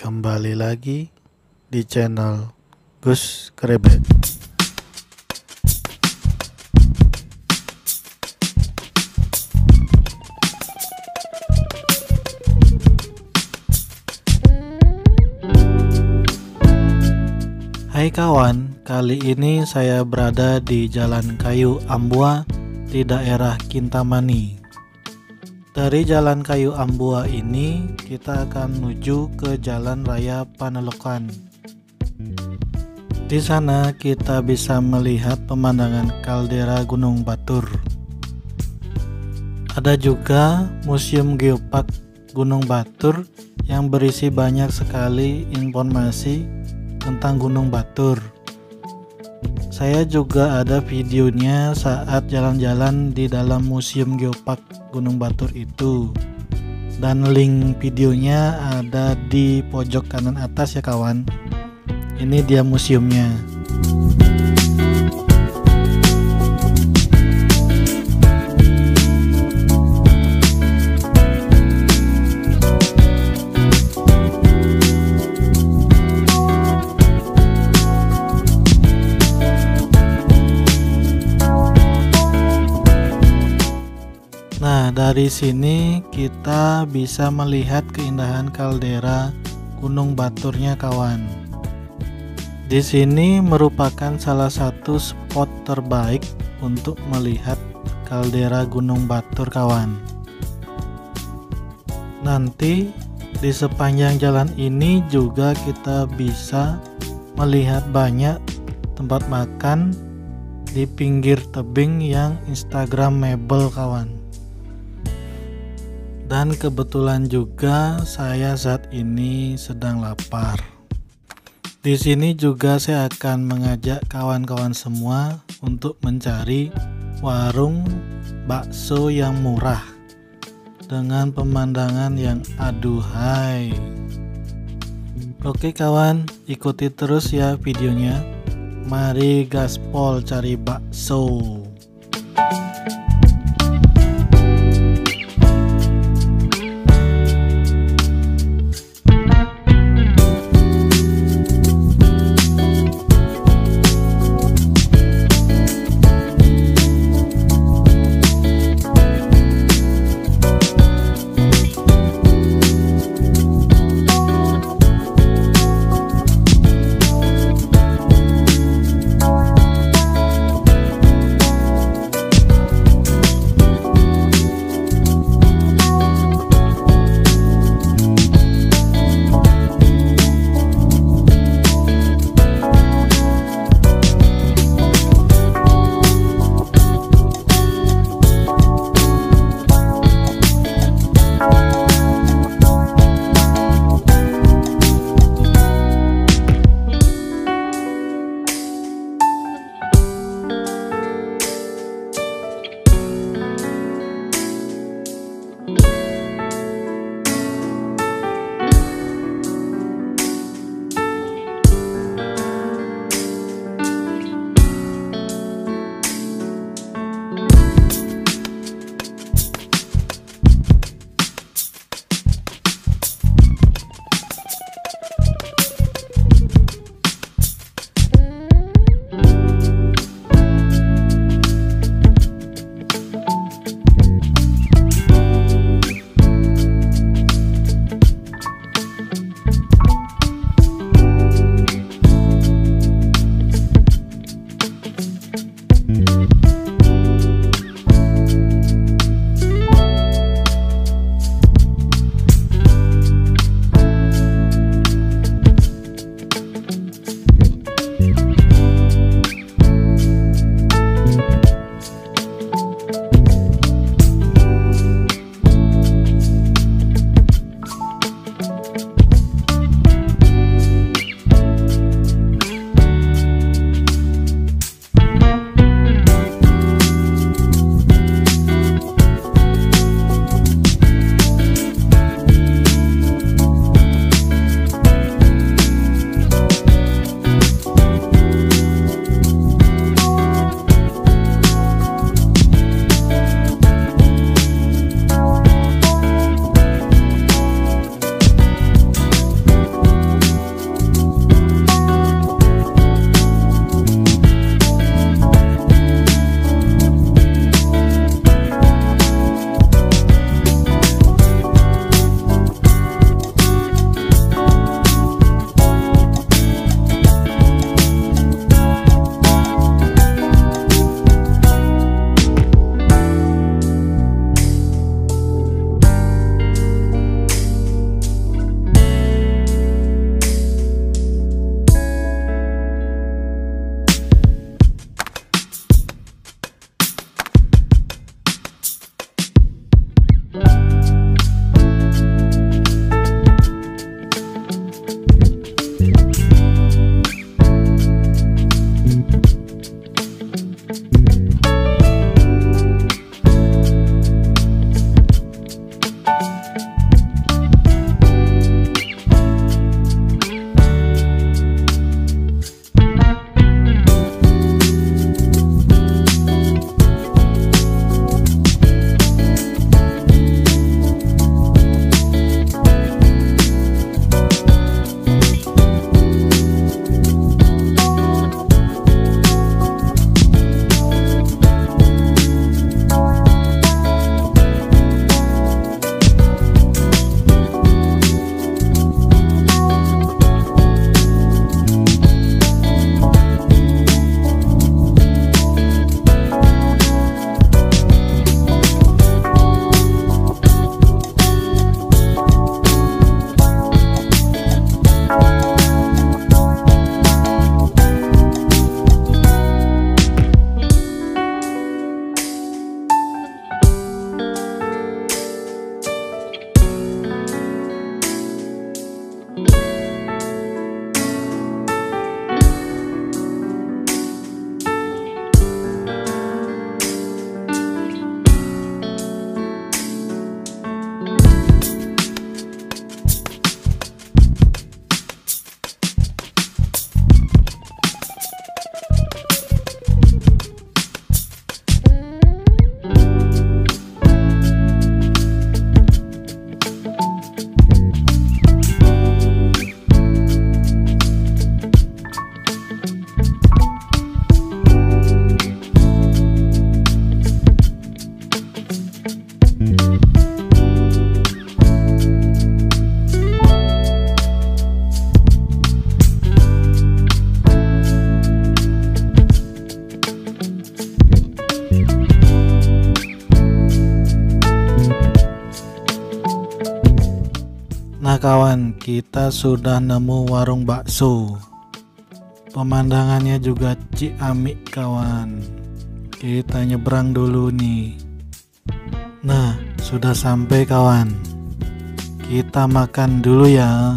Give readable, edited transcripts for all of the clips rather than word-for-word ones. Kembali lagi di channel Gus Krebek. Hai kawan, kali ini saya berada di Jalan Kayu Amboa di daerah Kintamani. Dari Jalan Kayu Amboa ini, kita akan menuju ke Jalan Raya Penelokan. Di sana kita bisa melihat pemandangan kaldera Gunung Batur. Ada juga Museum Geopark Gunung Batur yang berisi banyak sekali informasi tentang Gunung Batur. Saya juga ada videonya saat jalan-jalan di dalam Museum Geopark Gunung Batur itu, dan link videonya ada di pojok kanan atas ya kawan. Ini dia museumnya. Nah, dari sini kita bisa melihat keindahan kaldera Gunung Baturnya kawan. Di sini merupakan salah satu spot terbaik untuk melihat kaldera Gunung Batur kawan. Nanti di sepanjang jalan ini juga kita bisa melihat banyak tempat makan di pinggir tebing yang instagramable kawan. Dan kebetulan juga saya saat ini sedang lapar. Di sini juga saya akan mengajak kawan-kawan semua untuk mencari warung bakso yang murah dengan pemandangan yang aduhai. Oke kawan, ikuti terus ya videonya. Mari gaspol cari bakso. kita sudah nemu warung bakso. Pemandangannya juga ciamik kawan. Kita nyebrang dulu nih. Nah, sudah sampai kawan. Kita makan dulu ya.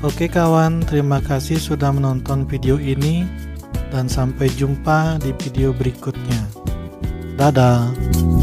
Oke kawan, terima kasih sudah menonton video ini dan sampai jumpa di video berikutnya. Dadah.